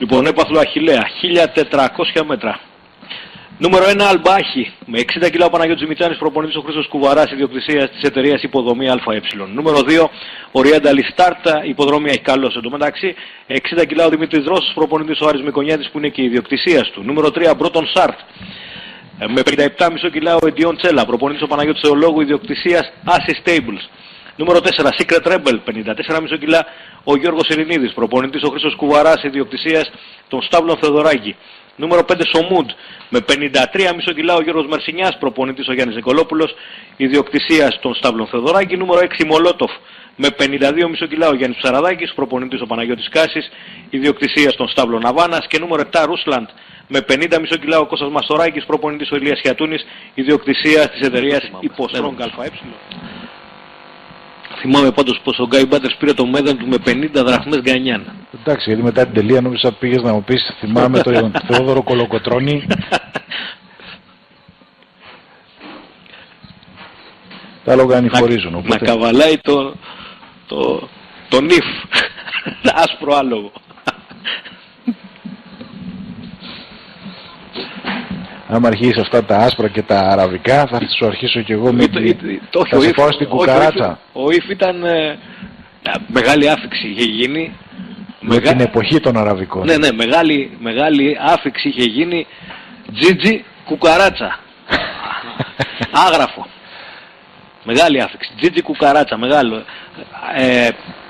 Λοιπόν, έπαθλο Αχιλλέα, 1400 μέτρα. Νούμερο 1, Αλμπάχη. Με 60 κιλά ο Παναγιώτης Μητσάνης, προπονητής ο Χρήστος Κουβαράς, ιδιοκτησίας της εταιρείας Υποδομή ΑΕ. Νούμερο 2, ο Ριάνταλη Στάρτα, υποδρομή έχει καλός εντωμεταξύ. 60 κιλά ο Δημητρής Ρώσος, προπονητής ο Άρης Μικονιάδης, που είναι και η ιδιοκτησίας του. Νούμερο 3, Μπροτονς Αρτ. Με 57,5 κιλά ο Εντιόν Τσέλα, προπονητής ο Παναγιώτης Θεολόγου, ιδιοκτησίας Assi Stables. Νούμερο 4, Secret Rebel, 54,5 κιλά ο Γιώργος Ειρηνίδης, προπονητής ο Χρήστος Κουβαράς, ιδιοκτησίας των Στάβλων Θεοδωράκη. Νούμερο 5, Σομούντ, με 53,5 κιλά ο Γιώργος Μερσινιάς, προπονητής ο Γιάννης Ζεκολόπουλος, ιδιοκτησίας των Στάβλων Θεοδωράκη. Νούμερο 6, Μολοτωφ, με 52,5 κιλά ο Γιάννης Ψαραδάκης, προπονητής ο Παναγιώτης Κάσσης, ιδιοκτησίας των Στάβλων Αβάνας. Και νούμερο 7, Ρουσλαντ, με 50,5 κιλά ο Κώστας Μαστοράκης, προπονητής ο Ηλίας Σιατούνης, ιδιοκτησίας της εταιρείας Υποστρόγκ ΑΕ. Θυμάμαι πάντως πως ο Γκάι Μπάτερς πήρε το μέδαν του με 50 δραχμές γκανιάν. Εντάξει, γιατί μετά την τελεία νόμιζα πήγες να μου πεις θυμάμαι τον Θεόδωρο Κολοκοτρώνη. Τα λόγα ανηφορίζουν. Οπότε... Να καβαλάει το νυφ, άσπρο άλογο. Άμα αρχίσει αυτά τα άσπρα και τα αραβικά, θα σου αρχίσω κι εγώ με την. Θα σε πάω στην κουκαράτσα. Ο Ιφ ήταν μεγάλη άφηξη, είχε γίνει. Με την εποχή των αραβικών. Ναι, ναι, μεγάλη άφηξη είχε γίνει. Τζίτζι κουκαράτσα. Άγραφο. Μεγάλη άφηξη. Τζίτζι κουκαράτσα, μεγάλο.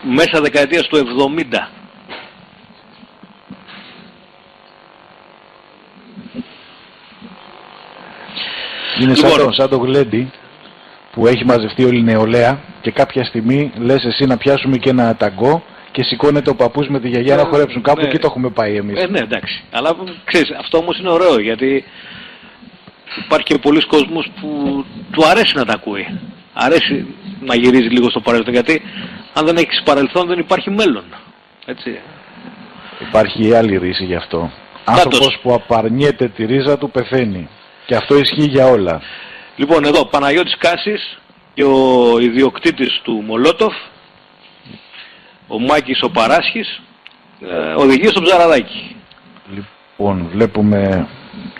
Μέσα δεκαετίας του 70. Είναι λοιπόν, σαν το γλέντι που έχει μαζευτεί όλη η νεολαία και κάποια στιγμή λες εσύ να πιάσουμε και ένα ταγκό και σηκώνεται ο παππούς με τη γιαγιά να χορέψουν κάπου και το έχουμε πάει εμείς. Ναι, εντάξει. Αλλά ξέρεις, αυτό όμως είναι ωραίο γιατί υπάρχει και πολλοί κόσμος που του αρέσει να τα ακούει. Αρέσει να γυρίζει λίγο στο παρελθόν γιατί αν δεν έχεις παρελθόν δεν υπάρχει μέλλον. Έτσι. Υπάρχει άλλη ρίση γι' αυτό. Άνθρωπος που απαρνιέται τη ρίζα του πεθαίνει. Και αυτό ισχύει για όλα. Λοιπόν, εδώ, Παναγιώτης Κάσης και ο ιδιοκτήτης του Μολότοφ, ο Μάκης ο Παράσχης, οδηγεί στο Ψαραδάκι. Λοιπόν, βλέπουμε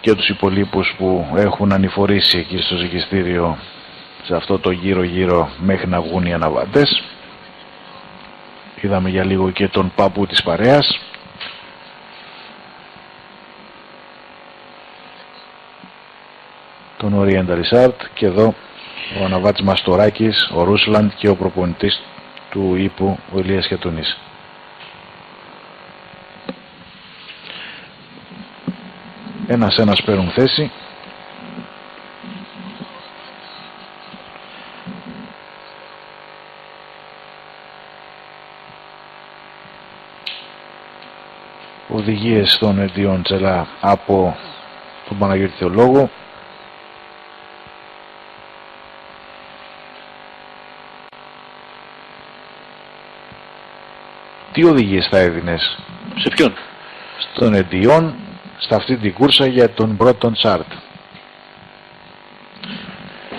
και τους υπολείπους που έχουν ανηφορήσει εκεί στο ζυγιστήριο σε αυτό το γύρο-γύρο μέχρι να βγουν οι αναβάτες. Είδαμε για λίγο και τον παππού της παρέας. Τον Oriental Resort και εδώ ο αναβάτης Μαστοράκης, ο Ρούσλαντ και ο προπονητής του Ίπου, ο Ηλίας Σιατούνης. Ένας-ένας παίρνουν θέση. Οδηγίες των Εντιόν Τσελά από τον Παναγιώτη Θεολόγου. Τι οδηγίες θα έδινες? Σε ποιον? Στον Εντιόν, σε αυτή την κούρσα για τον πρώτον Τσάρτ.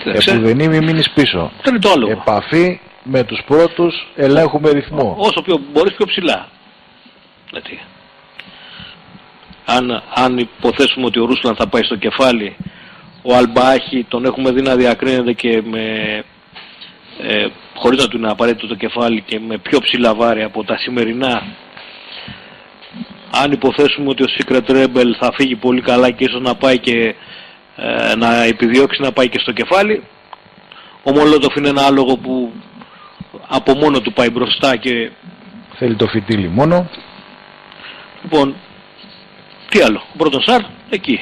Επουδενή μην μείνεις πίσω. Δεν είναι το άλλο. Επαφή με τους πρώτους, ελέγχουμε ρυθμό. Όσο πιο μπορείς πιο ψηλά. Δηλαδή. Αν υποθέσουμε ότι ο Ρούσλαν θα πάει στο κεφάλι, ο Αλμπάχη τον έχουμε δει να διακρίνεται και με... χωρίς να του είναι απαραίτητο το κεφάλι και με πιο ψηλά βάρη από τα σημερινά. Αν υποθέσουμε ότι ο Secret Rebel θα φύγει πολύ καλά και ίσως να πάει και να επιδιώξει να πάει και στο κεφάλι, ο Μολότοφ είναι ένα άλογο που από μόνο του πάει μπροστά και θέλει το φιτίλι μόνο. Λοιπόν, τι άλλο, πρώτον Σάρτ εκεί,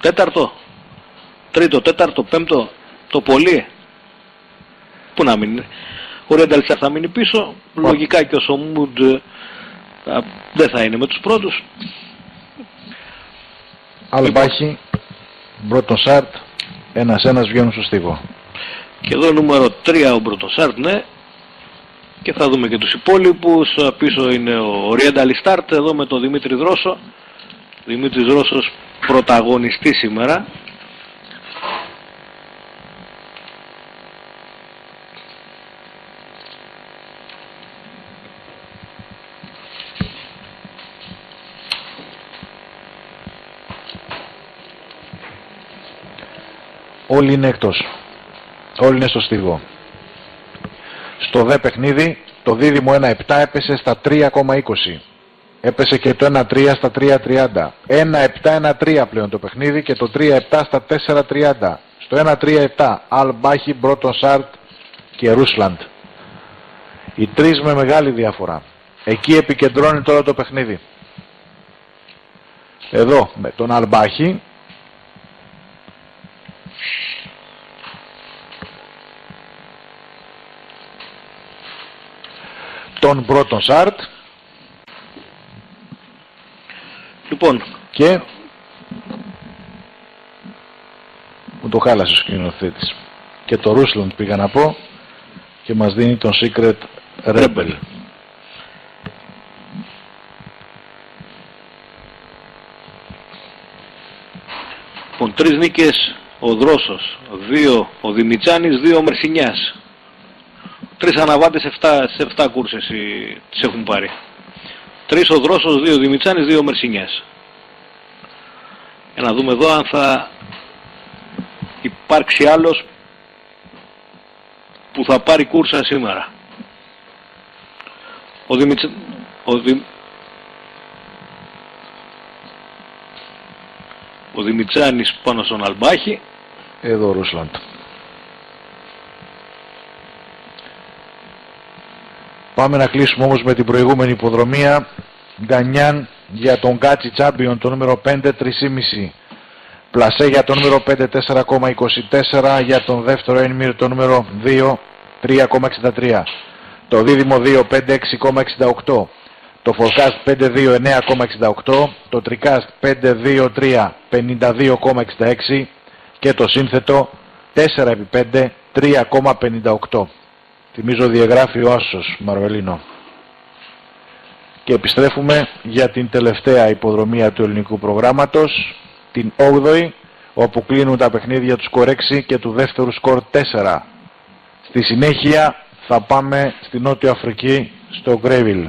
τέταρτο, τρίτο, τέταρτο, πέμπτο το πολύ. Πού να μείνει. Ο Ρένταλτσαρ θα μείνει πίσω. Λογικά και ο Σομούντ δεν θα είναι με τους πρώτους. Αλμπάχη, Μπροτονς Αρτ, ένας-ένας βγαίνουν στο στίβο. Και εδώ νούμερο 3 ο Μπροτονς Αρτ, ναι. Και θα δούμε και τους υπόλοιπους. Πίσω είναι ο Ριάνταλη Στάρτ, εδώ με τον Δημήτρη Ρώσο. Δημήτρης Ρώσος πρωταγωνιστή σήμερα. όλοι είναι εκτός. Όλοι είναι στο στίβο. Στο δε παιχνίδι το δίδυμο 1-7 έπεσε στα 3,20. Έπεσε και το 1-3 στα 3,30. 1-7-1-3 πλέον το παιχνίδι και το 3-7 στα 4,30. Στο 1-3-7 Αλμπάχη, Μπροτονς Αρτ και Ρουσλαντ. Οι τρεις με μεγάλη διαφορά. Εκεί επικεντρώνει τώρα το παιχνίδι. Εδώ με τον Αλμπάχη. Τον Μπροτονς Αρτ. Λοιπόν. Και... μου το χάλασε ο σκηνοθέτης. Και το Ρούσλαντ πήγα να πω. Και μας δίνει τον Secret Rebel. Λοιπόν, 3 νίκες ο Δρόσος, 2 ο Δημητσάνης, 2 ο Μερσινιάς. 3 αναβάτες σε 7 κούρσες τις έχουν πάρει. 3 ο Δρόσος, 2 ο Δημητσάνης, 2 ο Μερσινιάς. Για να δούμε εδώ αν θα υπάρξει άλλος που θα πάρει κούρσα σήμερα. Ο Δημητσάνης πάνω στον Αλμπάχη. Εδώ ο Ρούσλαντ. Πάμε να κλείσουμε όμως με την προηγούμενη υποδρομία. Γκανιάν για τον Κάτσι Τσάμπιον, το νούμερο 5, 3,5. Πλασέ για το νούμερο 5, 4,24. Για τον δεύτερο ένμυρο, το νούμερο 2, 3,63. Το δίδυμο 2, 5, 6,68. Το φορκάστ 5-2, 9,68. Το τρικάστ 5-2, 3, 52,66. Και το σύνθετο 4x5, 3,58. Θυμίζω διαγράφει ο Άσος Μαρβελίνο. Και επιστρέφουμε για την τελευταία υποδρομία του ελληνικού προγράμματος, την 8η, όπου κλείνουν τα παιχνίδια του σκορ 6 και του δεύτερου σκορ 4. Στη συνέχεια θα πάμε στη Νότια Αφρική, στο Γκρέβιλ.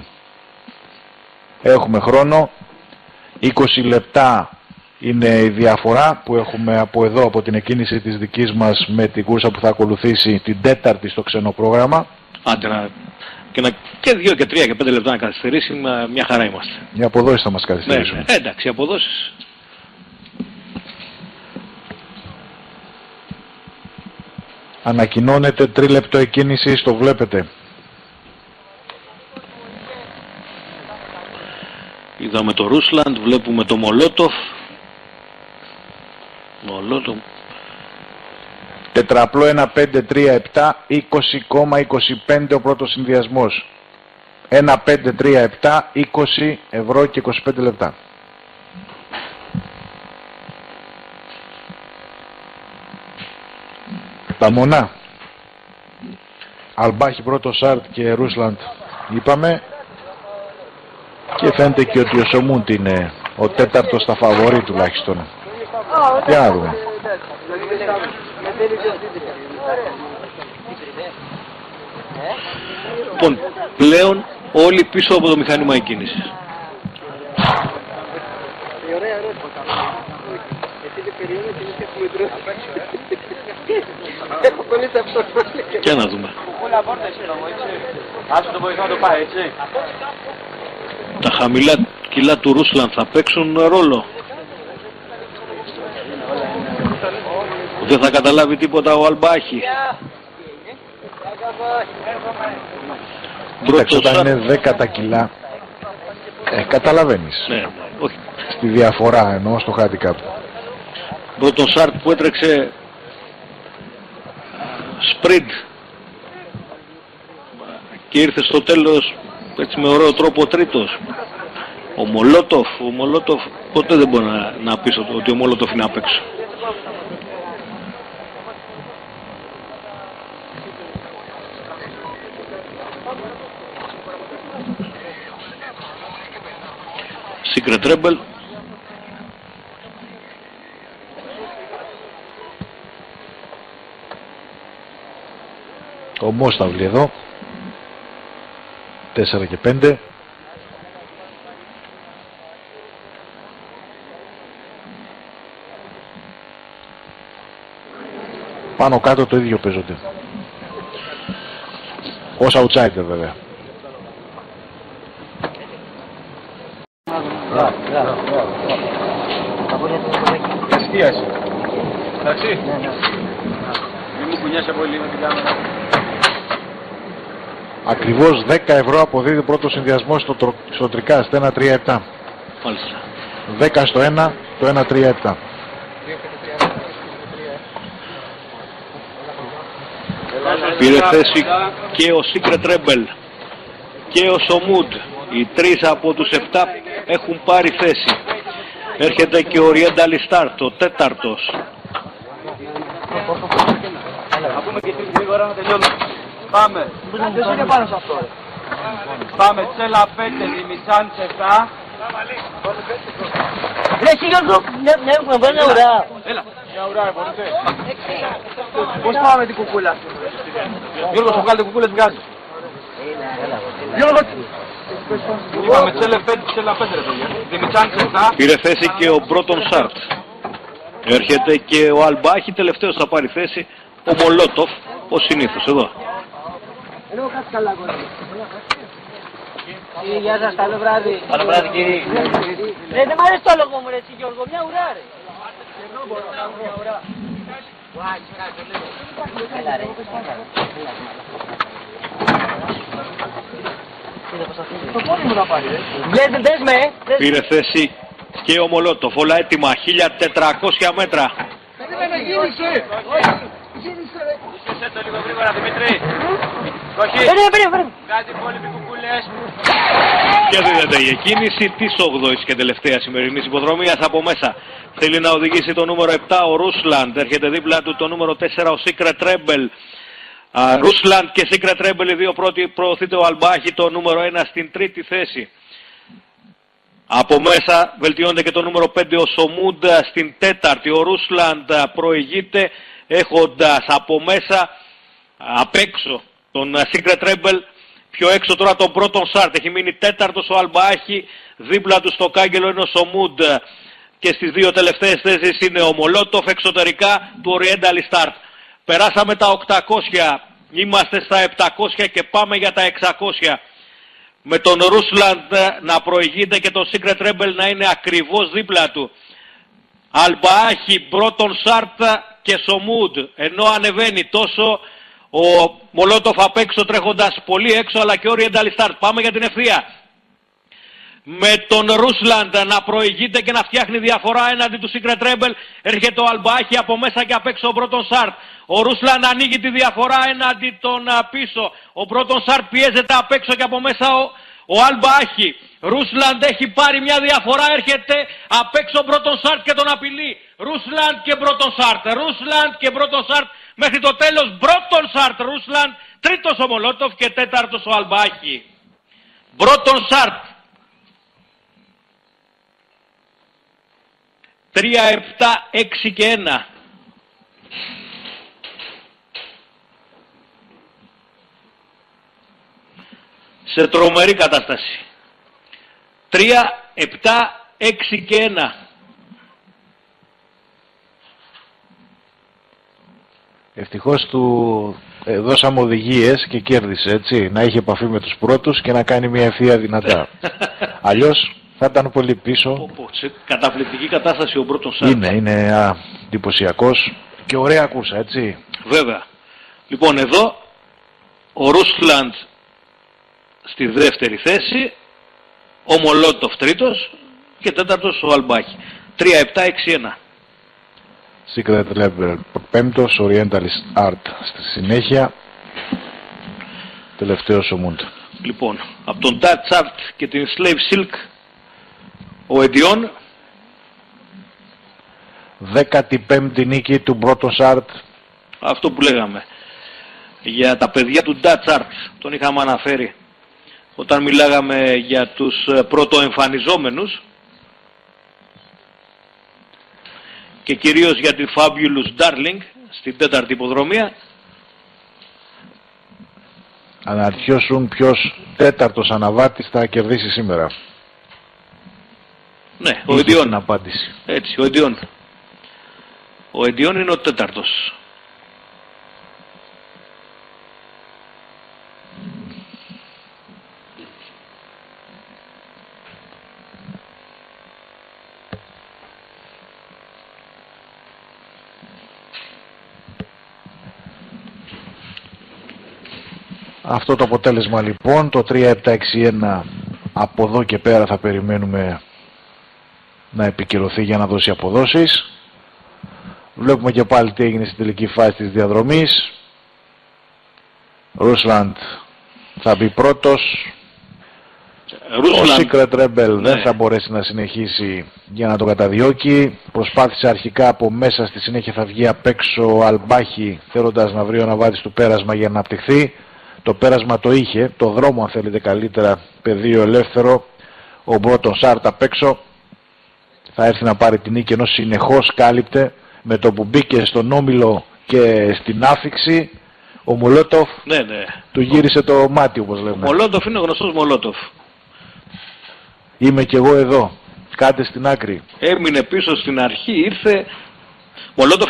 Έχουμε χρόνο, 20 λεπτά είναι η διαφορά που έχουμε από εδώ, από την εκκίνηση της δικής μας με την κούρσα που θα ακολουθήσει την τέταρτη στο ξένο πρόγραμμα. Άντε και 2 και 3 και 5 λεπτά να καθυστερήσει, μια χαρά είμαστε. Για αποδόσεις θα μας καθυστερήσουν. Ναι, εντάξει, αποδόσεις. Ανακοινώνεται 3 λεπτό εκκίνηση, το βλέπετε. Είδαμε το Ρούσλαντ, βλέπουμε το Μολότοφ. Μολότοφ. Τετραπλό 1-5-3-7, 20,25 ο πρώτος συνδυασμός. 1-5-3-7, 20 ευρώ και 25 λεπτά. Τα μονά. Αλμπάχη, Μπροτονς Αρτ και Ρούσλαντ είπαμε. Και φαίνεται και ότι ο Σομούντι είναι ο τέταρτος στα φαβορί τουλάχιστον. Για να δούμε. Λοιπόν, πλέον όλοι πίσω από το μηχάνημα εκκίνησης. Και να δούμε. Τα χαμηλά κιλά του Ρούσλαντ θα παίξουν ρόλο. Δεν θα καταλάβει τίποτα ο Αλμπάχη. Κοιτάξτε, όταν είναι 10 τα κιλά, καταλαβαίνεις. Ναι, όχι. Στη διαφορά εννοώ στο handicap. Μπροτονς Αρτ που έτρεξε σπριντ και ήρθε στο τέλος έτσι με ωραίο τρόπο τρίτος. Ο Μολότοφ ποτέ δεν μπορεί να πεις ότι ο Μολότοφ είναι απ' έξω. Secret Rebel. Ο Μόσταυλη εδώ. 4 και 5. πάνω κάτω το ίδιο παίζονται. Ως outsider βέβαια. Εστίαση. Εντάξει. Μην μου κουνιάσαι πολύ με την κάμερα. Ακριβώς 10 ευρώ αποδίδει πρώτο συνδυασμό στο τρικά, στο 1-3-7. 10 στο 1, το 1-3-7. Πήρε θέση και ο Secret Rebel και ο Σομούντ. Οι τρεις από τους 7 έχουν πάρει θέση. Έρχεται και ο Oriental Star, το τέταρτος. Θα πούμε και την γρήγορα να τελειώνουμε. Πάμε. Ποιος είναι πάνω σε αυτό. Πάμε, Τσέλα 5, Δημησάν 7. Ρε εσύ Γιώργο, ναι, έχουμε βάλει μια ουρά. Έλα. Μια ουρά, μπορείτε. Πώς πάμε την κουκούλα. Γιώργο, σου βγάλετε κουκούλες, βγάζει. Γιώργο. Είπαμε Τσέλα 5, Τσέλα 5 ρε παιδιά. Δημησάν 7. Πήρε θέση και ο Μπροτονς Αρτ. Έρχεται και ο Αλμπάχη, τελευταίος θα πάρει θέση. Ο Μολοτωφ, ο συνήθως, εδώ. Γεια σας, καλό βράδυ. Καλό βράδυ κύριε. Δεν μ' αρέσει το λόγο μου ρε εσύ Γιώργο, μια ουρά ρε. Το πόδι μου να πάρει ρε. Δες με. Πήρε θέση και ο Μολότοφ, όλα έτοιμα, 1400 μέτρα. Περίμενε, γύρισε. Κοίτα λίγο γρήγορα, Δημήτρη. Κοχή. Κάτι υπόλοιποι κουκούλες. Και δίδεται η εκκίνηση της 8ης και τελευταίας σημερινής υποδρομίας από μέσα. Θέλει να οδηγήσει το νούμερο 7 ο Ρουσλαντ. Έρχεται δίπλα του το νούμερο 4 ο Secret Rebel. Ρουσλαντ και Secret Rebel οι δύο πρώτοι. Προωθείται ο Αλμπάχη το νούμερο 1 στην τρίτη θέση. Από μέσα βελτιώνεται και το νούμερο 5 ο Σομούντα στην τέταρτη. Ο Ρουσλαντ προηγείται, έχοντας από μέσα, απ' έξω, τον Secret Rebel, πιο έξω τώρα τον πρώτον Σάρτ. Έχει μείνει τέταρτος ο Αλμπάχη, δίπλα του στο κάγκελο είναι ο Σομούντ και στις δύο τελευταίες θέσεις είναι ο Μολότοφ, εξωτερικά του Oriental Start. Περάσαμε τα 800, είμαστε στα 700 και πάμε για τα 600. Με τον Ρούσλαντ να προηγείται και τον Secret Rebel να είναι ακριβώς δίπλα του. Αλμπάχη, πρώτον Σάρτ και Σομούντ, ενώ ανεβαίνει τόσο ο Μολότοφ απ' έξω τρέχοντας πολύ έξω, αλλά και ο Oriental Start. Πάμε για την ευθεία. Με τον Ρούσλαντ να προηγείται και να φτιάχνει διαφορά έναντι του Secret Rebel. Έρχεται ο Αλμπάχη από μέσα και απ' έξω ο Μπροτονς Αρτ. Ο Ρούσλαντ ανοίγει τη διαφορά έναντι των πίσω. Ο Μπροτονς Αρτ πιέζεται απ' έξω και από μέσα ο Αλμπάχη. Ρούσλαντ έχει πάρει μια διαφορά, έρχεται απ' έξω Μπροτονς Αρτ και τον απειλεί. Ρούσλαντ και Μπροτονς Αρτ, Ρούσλαντ και Μπροτονς Αρτ μέχρι το τέλος. Μπροτονς Αρτ, Ρούσλαντ, τρίτος ο Μολότοφ και τέταρτος ο Αλμπάχη. Μπροτονς Αρτ. 3, 7, 6 και 1. Σε τρομερή κατάσταση. 3, 7, 6 και 1. Ευτυχώς του δώσαμε οδηγίες και κέρδισε, έτσι, να έχει επαφή με τους πρώτους και να κάνει μια ευθεία δυνατά. Αλλιώς θα ήταν πολύ πίσω. Σε καταπληκτική κατάσταση ο πρώτος Σάρτ. Είναι εντυπωσιακός και ωραία κούρσα, έτσι. Βέβαια. Λοιπόν, εδώ ο Ρούσλαντ στη δεύτερη θέση, ο Μολότοφ τρίτος και τέταρτος ο Αλμπάχη. 3, 7, 6, 1. Secret Rebel πέμπτος, Orientalist Art στη συνέχεια, τελευταίος ο Μούντ. Λοιπόν, από τον Dutch Art και την Slave Silk ο Εντιόν. 15η νίκη του Μπροτονς Αρτ. Αυτό που λέγαμε για τα παιδιά του Dutch Art, τον είχαμε αναφέρει όταν μιλάγαμε για τους πρωτοεμφανιζόμενους και κυρίως για τη Fabulous Darling στην τέταρτη υποδρομία. Αναρωτιόσουν ποιος τέταρτος αναβάτης θα κερδίσει σήμερα. Ναι, ο Εντιόν. Απάντηση. Έτσι, ο Εντιόν. Ο Εντιόν είναι ο τέταρτος. Αυτό το αποτέλεσμα λοιπόν, το 3761, από εδώ και πέρα θα περιμένουμε να επικυρωθεί για να δώσει αποδόσεις. Βλέπουμε και πάλι τι έγινε στην τελική φάση της διαδρομής. Ρουσλαντ θα μπει πρώτος. Ο Secret Rebel δεν θα μπορέσει να συνεχίσει για να το καταδιώκει. Προσπάθησε αρχικά από μέσα, στη συνέχεια θα βγει απ' έξω ο Αλμπάχη, θέλοντας να βρει ο Ναβάτης του πέρασμα για να αναπτυχθεί. Το πέρασμα το είχε, το δρόμο αν θέλετε καλύτερα, πεδίο ελεύθερο. Ο Μπροτονς Αρτ απ' έξω θα έρθει να πάρει την νίκη, ενώ συνεχώς κάλυπτε. Με το που μπήκε στον όμιλο και στην άφηξη, ο Μολότωφ του γύρισε το μάτι, όπως λέμε. Ο Μολότωφ είναι γνωστός Μολότωφ. Είμαι κι εγώ εδώ, κάτε στην άκρη. Έμεινε πίσω στην αρχή, ήρθε. Μολότωφ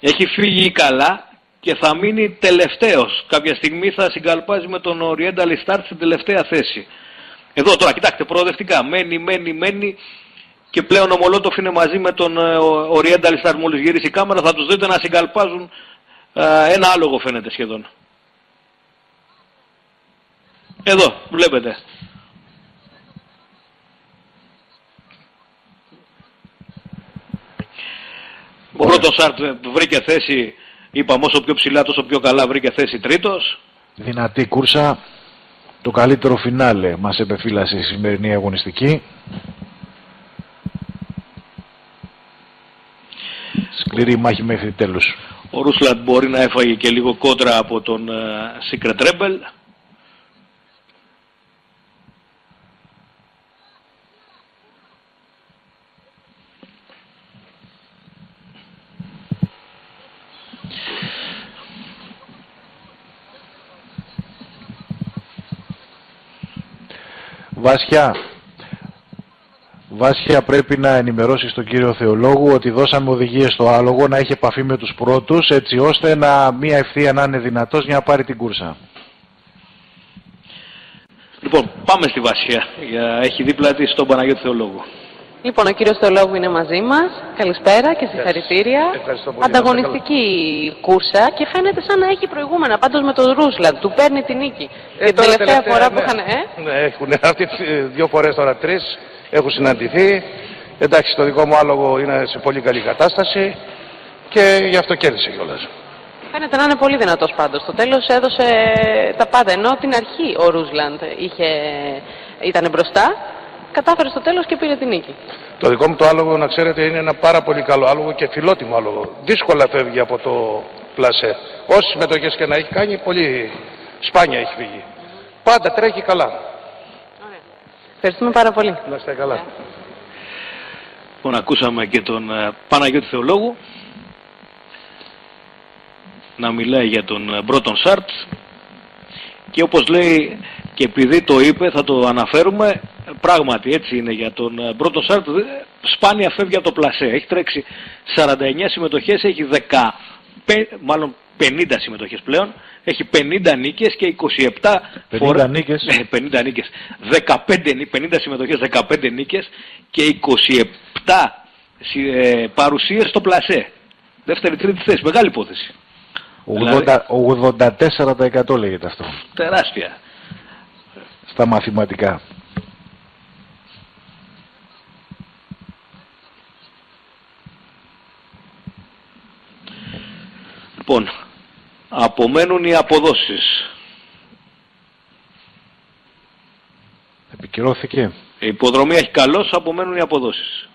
έχει φύγει καλά και θα μείνει τελευταίος. Κάποια στιγμή θα συγκαλπάζει με τον Oriental Start στην τελευταία θέση. Εδώ τώρα, κοιτάξτε, προοδευτικά. Μένει. Και πλέον ο Μολότοφ είναι μαζί με τον Oriental Start. Μόλις γυρίσει η κάμερα, θα τους δείτε να συγκαλπάζουν ένα άλογο, φαίνεται σχεδόν. Εδώ, βλέπετε. Ο πρώτος Αρτ βρήκε θέση, είπαμε, όσο πιο ψηλά τόσο πιο καλά, βρήκε θέση τρίτος. Δυνατή κούρσα, το καλύτερο φινάλε μας επεφύλασε η σημερινή αγωνιστική. Σκληρή μάχη μέχρι τέλους. Ο Ρουσλαντ μπορεί να έφαγε και λίγο κόντρα από τον Secret Rebel. Βάσια, πρέπει να ενημερώσεις τον κύριο Θεολόγου ότι δώσαμε οδηγίες στο άλογο να έχει επαφή με τους πρώτους, έτσι ώστε να μία ευθεία να είναι δυνατός για να πάρει την κούρσα. Λοιπόν, πάμε στη Βάσια. Έχει δίπλα της τον Παναγιώτη Θεολόγου. Λοιπόν, ο κύριος Θεολόγου είναι μαζί μας. Καλησπέρα και συγχαρητήρια. Ανταγωνιστική κούρσα και φαίνεται σαν να έχει προηγούμενα. Πάντως με τον Ρούσλαντ, του παίρνει την νίκη. Και την τελευταία φορά που είχαν. Έχουν αυτή δύο φορές τώρα, τρεις. Έχουν συναντηθεί. Εντάξει, το δικό μου άλογο είναι σε πολύ καλή κατάσταση και γι' αυτό κέρδισε κιόλας. Φαίνεται να είναι πολύ δυνατός πάντως. Στο τέλος έδωσε τα πάντα. Ενώ την αρχή ο Ρούσλαντ ήταν μπροστά, κατάφερε στο τέλος και πήρε την νίκη. Το δικό μου το άλογο, να ξέρετε, είναι ένα πάρα πολύ καλό άλογο και φιλότιμο άλογο. Δύσκολα φεύγει από το πλασέ. Όσες συμμετοχές και να έχει κάνει, πολύ σπάνια έχει φύγει. Πάντα τρέχει καλά. Ευχαριστούμε πάρα πολύ. Να είστε καλά. Λοιπόν, ακούσαμε και τον Παναγιώτη Θεολόγου να μιλάει για τον Μπροτονς Αρτ και όπως λέει, και επειδή το είπε θα το αναφέρουμε, πράγματι έτσι είναι για τον Μπροτονς Αρτ, σπάνια φεύγει από το πλασέ. Έχει τρέξει 49 συμμετοχές, έχει 50 συμμετοχές πλέον, έχει 50 νίκες και 50 συμμετοχές, 15 νίκες και 27 παρουσίες στο πλασέ. Δεύτερη, τρίτη θέση, μεγάλη υπόθεση. 84% λέγεται αυτό. Τεράστια. Στα μαθηματικά. Λοιπόν, απομένουν οι αποδόσεις. Επικυρώθηκε. Η υποδρομή έχει καλώς, απομένουν οι αποδόσεις.